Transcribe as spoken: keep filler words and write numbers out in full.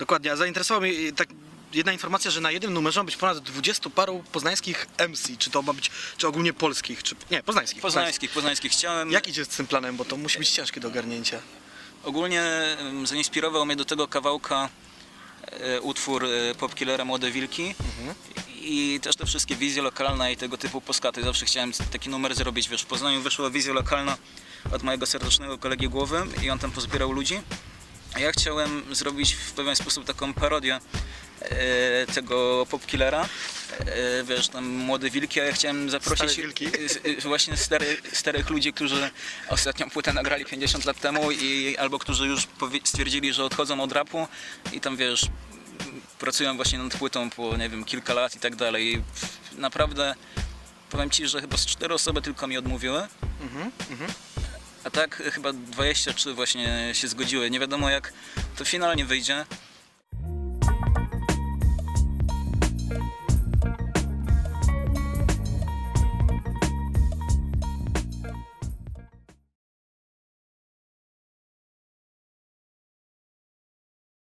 Dokładnie, a zainteresowała mnie tak jedna informacja, że na jednym numerze ma być ponad dwudziestu paru poznańskich M C. Czy to ma być, czy ogólnie polskich, czy... Nie, poznańskich. Poznańskich, poznańskich chciałem... Jak idzie z tym planem, bo to musi być ciężkie do ogarnięcia. Ogólnie zainspirował mnie do tego kawałka utwór Pop Killera Młode Wilki. Mhm. I też te wszystkie wizje lokalne i tego typu postkaty. Zawsze chciałem taki numer zrobić, wiesz, w Poznaniu wyszła wizja lokalna od mojego serdecznego kolegi Głowy i on tam pozbierał ludzi. A ja chciałem zrobić w pewien sposób taką parodię e, tego Pop Killera, e, wiesz, tam Młode Wilki, a ja chciałem zaprosić wilki. Z, właśnie stary, starych ludzi, którzy ostatnią płytę nagrali pięćdziesiąt lat temu i albo którzy już stwierdzili, że odchodzą od rapu i tam, wiesz, pracują właśnie nad płytą po, nie wiem, kilka lat i tak dalej. I naprawdę powiem ci, że chyba z cztery osoby tylko mi odmówiły. Mhm, mhm. A tak chyba dwadzieścia trzy właśnie się zgodziły. Nie wiadomo jak to finalnie wyjdzie.